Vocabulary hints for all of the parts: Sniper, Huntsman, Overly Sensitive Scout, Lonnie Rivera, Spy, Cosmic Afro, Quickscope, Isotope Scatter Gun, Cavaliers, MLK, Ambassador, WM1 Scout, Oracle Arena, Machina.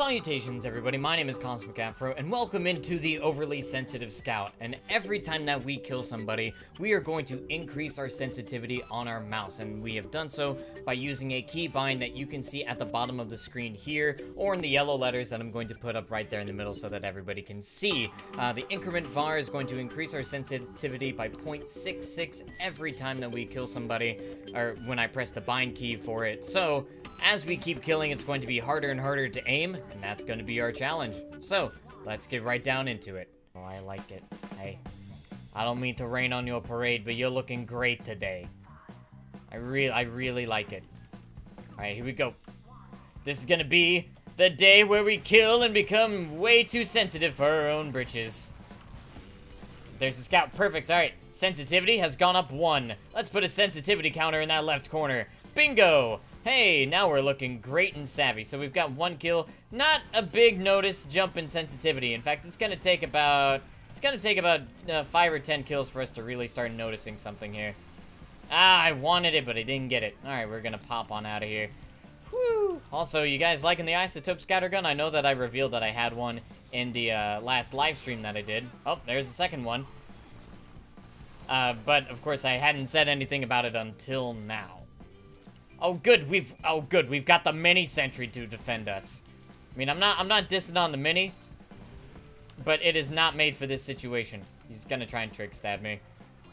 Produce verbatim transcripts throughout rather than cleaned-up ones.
Salutations everybody, my name is Cosmic Afro, and welcome into the Overly Sensitive Scout. And every time that we kill somebody, we are going to increase our sensitivity on our mouse, and we have done so by using a keybind that you can see at the bottom of the screen here, or in the yellow letters that I'm going to put up right there in the middle so that everybody can see. Uh, the increment var is going to increase our sensitivity by zero point six six every time that we kill somebody, or when I press the bind key for it. So, as we keep killing, it's going to be harder and harder to aim, and that's going to be our challenge. So, let's get right down into it. Oh, I like it. Hey, I don't mean to rain on your parade, but you're looking great today. I really, I really like it. Alright, here we go. This is going to be the day where we kill and become way too sensitive for our own britches. There's the scout. Perfect. Alright, sensitivity has gone up one. Let's put a sensitivity counter in that left corner. Bingo! Hey, now we're looking great and savvy. So we've got one kill. Not a big notice jump in sensitivity. In fact, it's gonna take about it's gonna take about uh, five or ten kills for us to really start noticing something here. Ah, I wanted it, but I didn't get it. All right, we're gonna pop on out of here. Whew. Also, you guys liking the Isotope Scatter Gun? I know that I revealed that I had one in the uh, last live stream that I did. Oh, there's the second one. Uh, but of course, I hadn't said anything about it until now. Oh good, we've oh good, we've got the mini sentry to defend us. I mean, I'm not I'm not dissing on the mini, but it is not made for this situation. He's gonna try and trick stab me,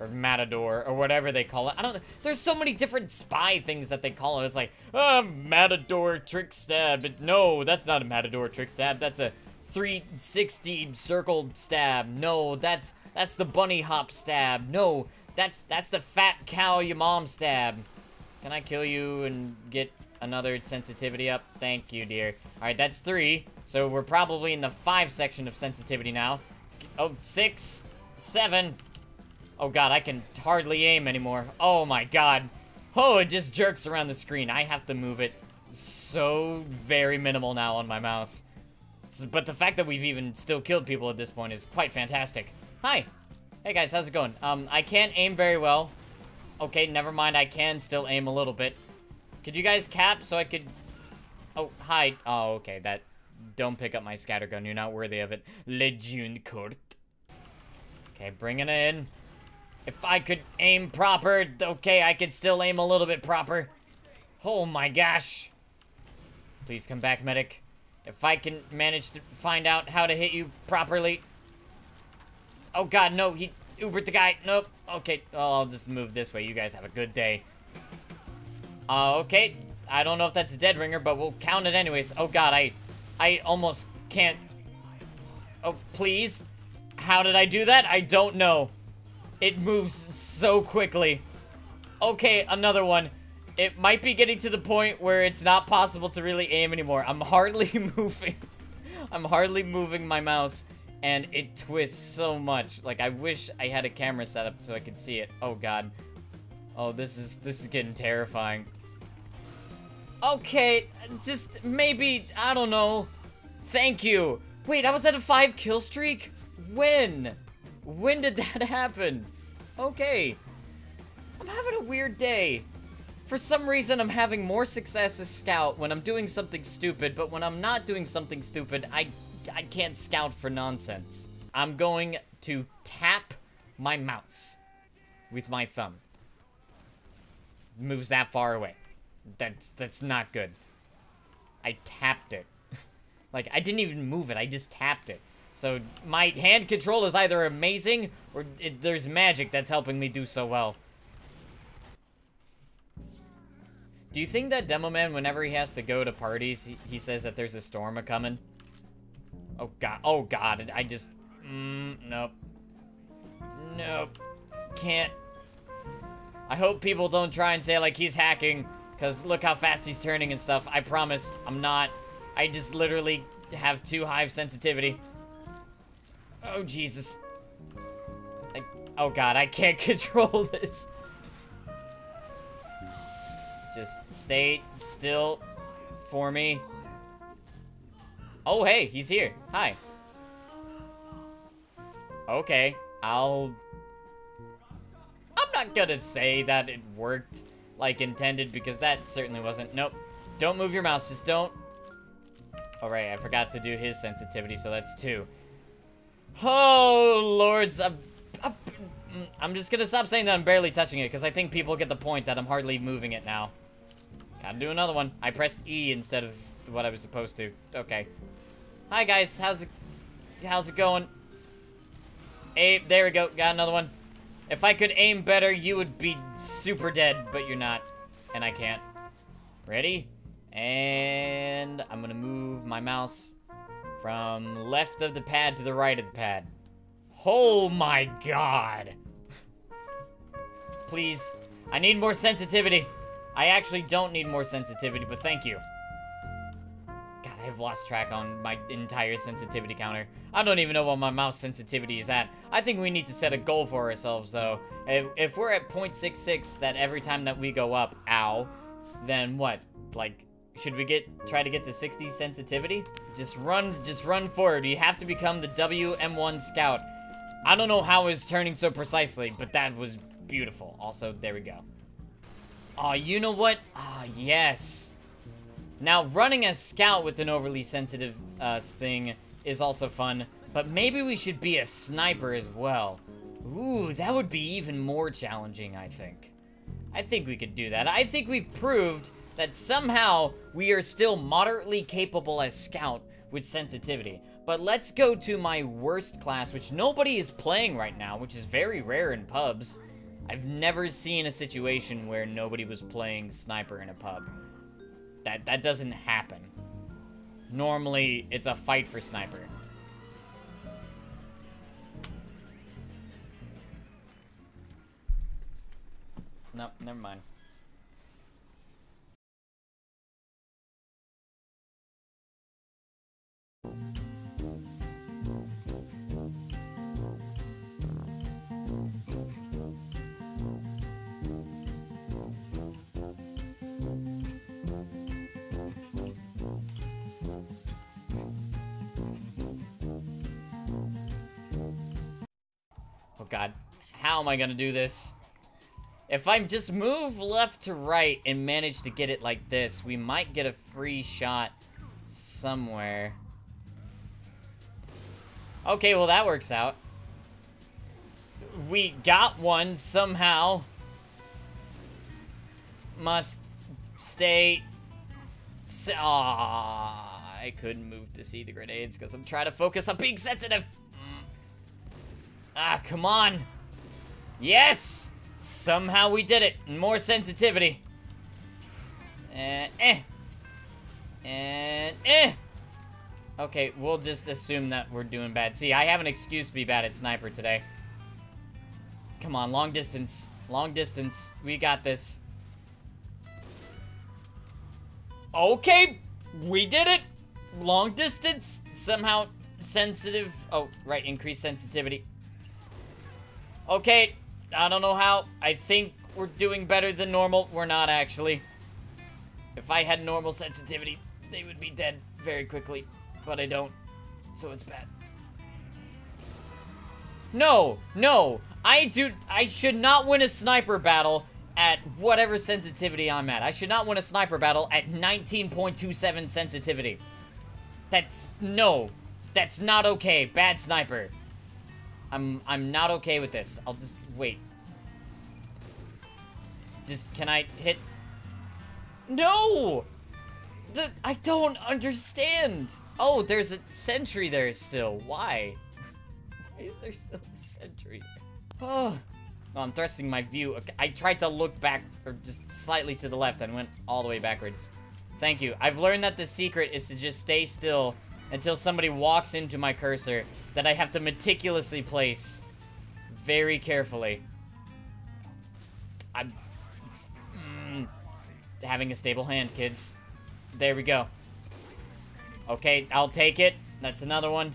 or matador, or whatever they call it. I don't know. There's so many different spy things that they call it. It's like, oh, matador trick stab. But no, that's not a matador trick stab. That's a three sixty circle stab. No, that's that's the bunny hop stab. No, that's that's the fat cow your mom stab. Can I kill you and get another sensitivity up? Thank you, dear. All right, that's three. So we're probably in the five section of sensitivity now. Oh, six, seven. Oh, God, I can hardly aim anymore. Oh, my God. Oh, it just jerks around the screen. I have to move it so very minimal now on my mouse. But the fact that we've even still killed people at this point is quite fantastic. Hi. Hey, guys, how's it going? Um, I can't aim very well. Okay, never mind. I can still aim a little bit. Could you guys cap so I could... Oh, hi. Oh, okay. That... Don't pick up my scatter gun. You're not worthy of it. Legion Kurt. Okay, bringing it in. If I could aim proper... Okay, I could still aim a little bit proper. Oh my gosh. Please come back, medic. If I can manage to find out how to hit you properly. Oh god, no. He... Ubered the guy. Nope. Okay. Oh, I'll just move this way. You guys have a good day. Uh, okay. I don't know if that's a dead ringer, but we'll count it anyways. Oh, God. I I almost can't. Oh, please. How did I do that? I don't know. It moves so quickly. Okay, another one. It might be getting to the point where it's not possible to really aim anymore. I'm hardly moving. I'm hardly moving my mouse. And it twists so much. Like, I wish I had a camera set up so I could see it. Oh, God. Oh, this is this is getting terrifying. Okay, just maybe, I don't know. Thank you. Wait, I was at a five kill streak? When? When did that happen? Okay. I'm having a weird day. For some reason, I'm having more success as scout when I'm doing something stupid, but when I'm not doing something stupid, I... I can't scout for nonsense. I'm going to tap my mouse with my thumb. Moves that far away. That's that's not good. I tapped it. Like, I didn't even move it. I just tapped it. So my hand control is either amazing or it, there's magic that's helping me do so well. Do you think that Demo Man, whenever he has to go to parties, he, he says that there's a storm a-coming? Oh, God. Oh, God. I just... Mm, nope. Nope. Can't. I hope people don't try and say, like, he's hacking. Because look how fast he's turning and stuff. I promise I'm not. I just literally have too high of sensitivity. Oh, Jesus. I, oh, God. I can't control this. Just stay still for me. Oh, hey, he's here. Hi. Okay, I'll... I'm not gonna say that it worked like intended because that certainly wasn't. Nope. Don't move your mouse. Just don't. All right, I forgot to do his sensitivity, so that's two. Oh, lords. I'm, I'm just gonna stop saying that I'm barely touching it, because I think people get the point that I'm hardly moving it now. Gotta do another one. I pressed E instead of what I was supposed to. Okay. Hi, guys. How's it, how's it going? Aim, there we go. Got another one. If I could aim better, you would be super dead, but you're not. And I can't. Ready? And I'm gonna move my mouse from left of the pad to the right of the pad. Oh my god. Please. I need more sensitivity. I actually don't need more sensitivity, but thank you. God, I've lost track on my entire sensitivity counter. I don't even know what my mouse sensitivity is at. I think we need to set a goal for ourselves, though. If, if we're at zero point six six, that every time that we go up, ow, then what? Like, should we get try to get to sixty sensitivity? Just run, just run forward. You have to become the W M one Scout. I don't know how it was turning so precisely, but that was beautiful. Also, there we go. Aw, oh, you know what? Ah, oh, yes. Now, running a scout with an overly sensitive uh, thing is also fun, but maybe we should be a sniper as well. Ooh, that would be even more challenging, I think. I think we could do that. I think we've proved that somehow we are still moderately capable as scout with sensitivity. But let's go to my worst class, which nobody is playing right now, which is very rare in pubs. I've never seen a situation where nobody was playing sniper in a pub. That that doesn't happen. Normally, it's a fight for sniper. Nope, never mind. God, how am I gonna do this? If I just move left to right and manage to get it like this, we might get a free shot somewhere. Okay, well that works out. We got one somehow. Must stay... Aww, I couldn't move to see the grenades because I'm trying to focus on being sensitive. Ah, come on. Yes! Somehow we did it. More sensitivity. And eh. And eh. Okay, we'll just assume that we're doing bad. See, I have an excuse to be bad at sniper today. Come on, long distance. Long distance. We got this. Okay, we did it. Long distance. Somehow sensitive. Oh, right, increased sensitivity. Okay, I don't know how. I think we're doing better than normal. We're not, actually. If I had normal sensitivity, they would be dead very quickly. But I don't, so it's bad. No, no. I do. I should not win a sniper battle at whatever sensitivity I'm at. I should not win a sniper battle at nineteen point two seven sensitivity. That's... No. That's not okay. Bad sniper. I'm, I'm not okay with this. I'll just, wait. Just, can I hit? No! The, I don't understand. Oh, there's a sentry there still. Why? Why is there still a sentry? Oh, no, I'm thrusting my view. Okay, I tried to look back, or just slightly to the left, and went all the way backwards. Thank you. I've learned that the secret is to just stay still until somebody walks into my cursor that I have to meticulously place very carefully. I'm mm, having a stable hand, kids. There we go. Okay, I'll take it. That's another one.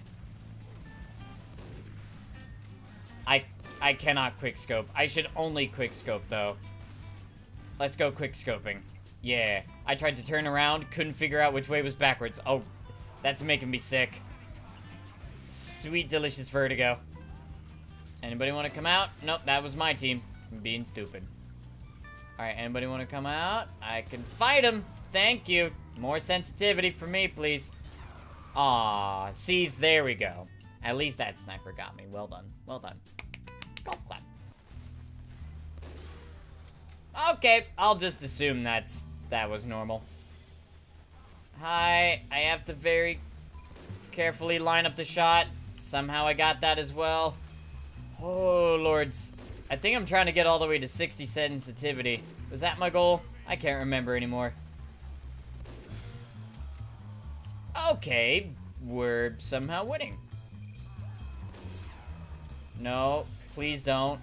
I I cannot quickscope. I should only quickscope, though. Let's go quickscoping. Yeah. I tried to turn around, couldn't figure out which way was backwards. Oh, that's making me sick. Sweet, delicious vertigo. Anybody want to come out? Nope, that was my team. I'm being stupid. Alright, anybody want to come out? I can fight him. Thank you. More sensitivity for me, please. Aw, see, there we go. At least that sniper got me. Well done. Well done. Golf clap. Okay, I'll just assume that's that was normal. Hi, I have to very carefully line up the shot. Somehow I got that as well. Oh, lords. I think I'm trying to get all the way to sixty sensitivity. Was that my goal? I can't remember anymore. Okay, we're somehow winning. No, please don't.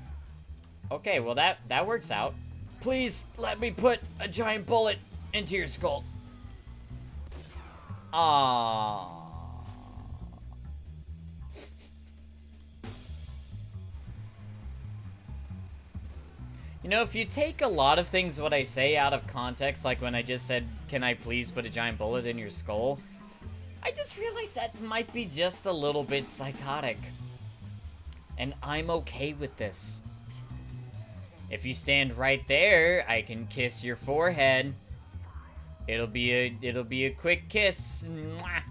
Okay, well that, that works out. Please let me put a giant bullet into your skull. Aww. You know, if you take a lot of things what I say out of context, like when I just said, can I please put a giant bullet in your skull? I just realized that might be just a little bit psychotic. And I'm okay with this. If you stand right there, I can kiss your forehead. It'll be a it'll be a quick kiss. Mwah.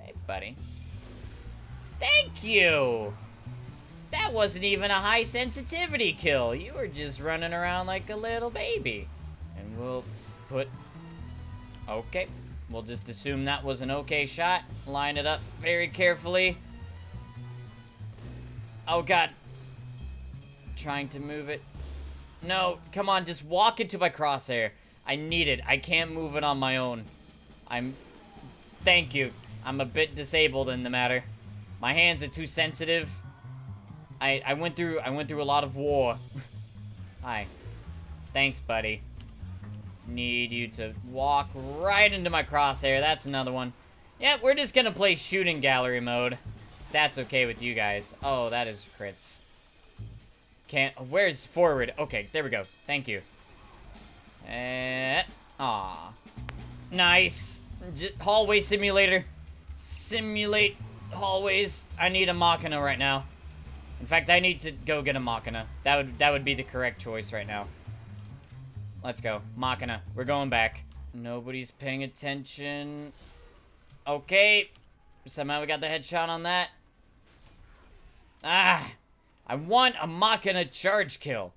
Hey, buddy. Thank you! That wasn't even a high sensitivity kill. You were just running around like a little baby. And we'll put... Okay. We'll just assume that was an okay shot. Line it up very carefully. Oh, God. Trying to move it. No, come on. Just walk into my crosshair. I need it. I can't move it on my own. I'm... Thank you. I'm a bit disabled in the matter. My hands are too sensitive. I, I went through I went through a lot of war. Hi. Thanks, buddy. Need you to walk right into my crosshair. That's another one. Yeah, we're just gonna play shooting gallery mode. That's okay with you guys. Oh, that is crits. Can't... Where's forward? Okay, there we go. Thank you. Eh, aw. Nice. J- hallway simulator. Simulate hallways. I need a Machina right now. In fact, I need to go get a Machina. That would that would be the correct choice right now. Let's go. Machina. We're going back. Nobody's paying attention. Okay. Somehow we got the headshot on that. Ah! I want a Machina charge kill.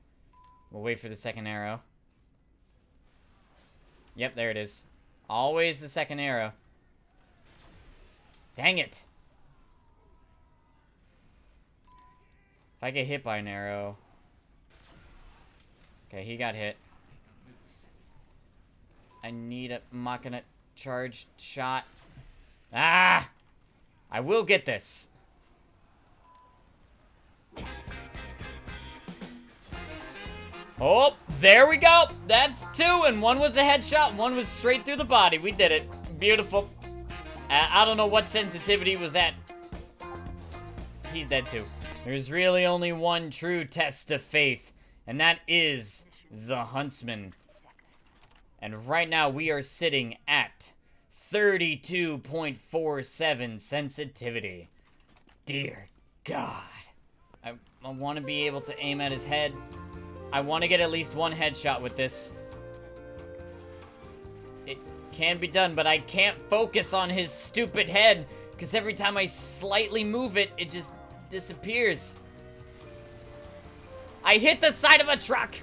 We'll wait for the second arrow. Yep, there it is. Always the second arrow. Dang it. If I get hit by an arrow... Okay, he got hit. I need a Machina charge shot. Ah! I will get this. Oh, there we go. That's two, and one was a headshot, and one was straight through the body. We did it. Beautiful. Uh, I don't know what sensitivity was that. He's dead too. There's really only one true test of faith, and that is the Huntsman. And right now we are sitting at thirty-two point four seven sensitivity. Dear God. I, I want to be able to aim at his head. I want to get at least one headshot with this. It can be done, but I can't focus on his stupid head, because every time I slightly move it, it just... disappears. I hit the side of a truck.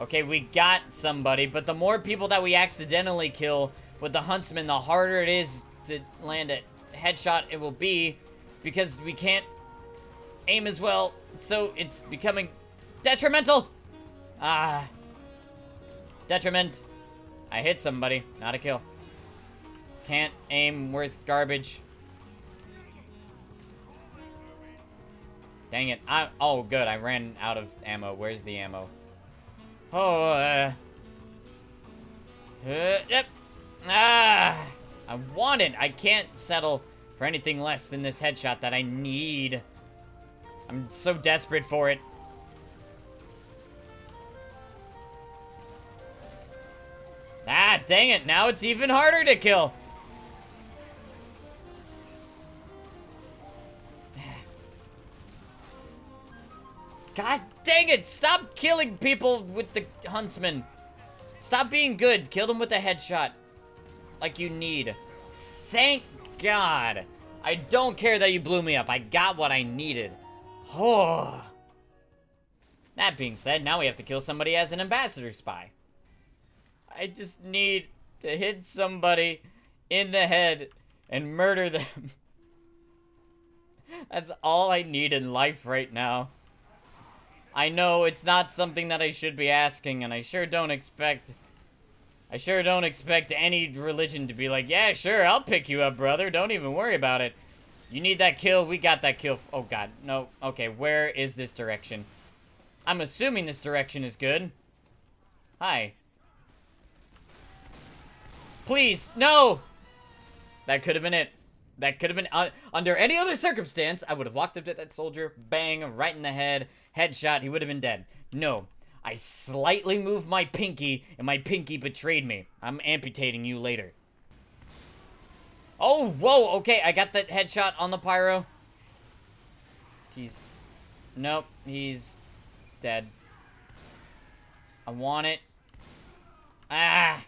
Okay, we got somebody, but the more people that we accidentally kill with the Huntsman, the harder it is to land a headshot it will be, because we can't aim as well, so it's becoming detrimental. Ah. Detriment. I hit somebody, not a kill. Can't aim worth garbage. Dang it. I, oh, good. I ran out of ammo. Where's the ammo? Oh, uh... uh yep. Ah! I want it. I can't settle for anything less than this headshot that I need. I'm so desperate for it. Ah, dang it. Now it's even harder to kill. God dang it! Stop killing people with the Huntsman. Stop being good. Kill them with a headshot. like you need. Thank God. I don't care that you blew me up. I got what I needed. Oh. That being said, now we have to kill somebody as an ambassador spy. I just need to hit somebody in the head and murder them. That's all I need in life right now. I know it's not something that I should be asking, and I sure don't expect... I sure don't expect any religion to be like, yeah, sure, I'll pick you up, brother. Don't even worry about it. You need that kill. We got that kill. Oh, God. No. Okay, where is this direction? I'm assuming this direction is good. Hi. Please, no! That could have been it. That could have been... Uh, under any other circumstance, I would have walked up to that soldier, bang, right in the head, headshot, he would have been dead. No. I slightly moved my pinky, and my pinky betrayed me. I'm amputating you later. Oh, whoa, okay, I got that headshot on the pyro. He's... Nope, he's dead. I want it. Ah!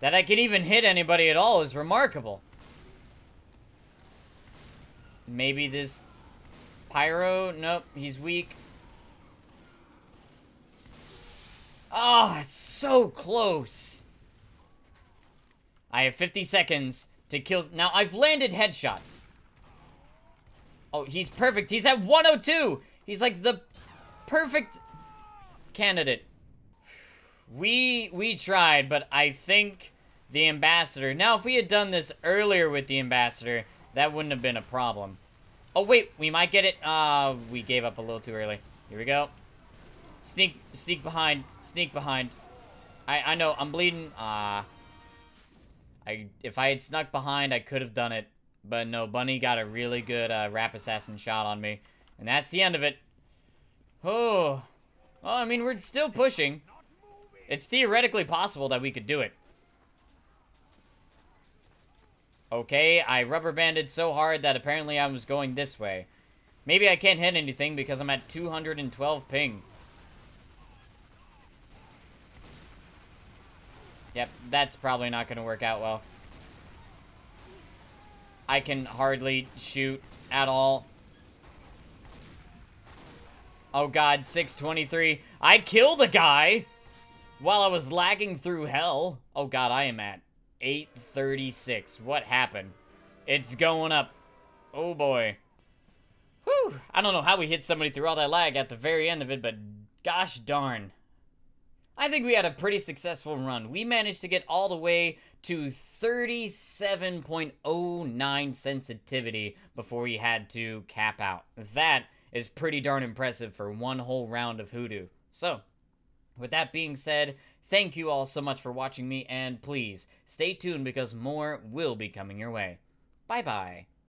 That I can even hit anybody at all is remarkable. Maybe this pyro? Nope, he's weak. Oh, so close. I have fifty seconds to kill. Now, I've landed headshots. Oh, he's perfect. He's at one oh two. He's like the perfect candidate. We we tried, but I think the ambassador... Now, if we had done this earlier with the ambassador, that wouldn't have been a problem. Oh, wait. We might get it. Uh, we gave up a little too early. Here we go. Sneak, sneak behind. Sneak behind. I, I know. I'm bleeding. Ah. Uh, I, if I had snuck behind, I could have done it. But no, Bunny got a really good uh, rap assassin shot on me. And that's the end of it. Oh. Well, I mean, we're still pushing. It's theoretically possible that we could do it. Okay, I rubber banded so hard that apparently I was going this way. Maybe I can't hit anything because I'm at two hundred twelve ping. Yep, that's probably not going to work out well. I can hardly shoot at all. Oh God, six twenty-three. I killed a guy! While I was lagging through hell. Oh God, I am at eight thirty-six. What happened? It's going up. Oh boy. Whew. I don't know how we hit somebody through all that lag at the very end of it, but gosh darn. I think we had a pretty successful run. We managed to get all the way to thirty-seven point oh nine sensitivity before we had to cap out. That is pretty darn impressive for one whole round of hoodoo. So... With that being said, thank you all so much for watching me, and please, stay tuned because more will be coming your way. Bye-bye.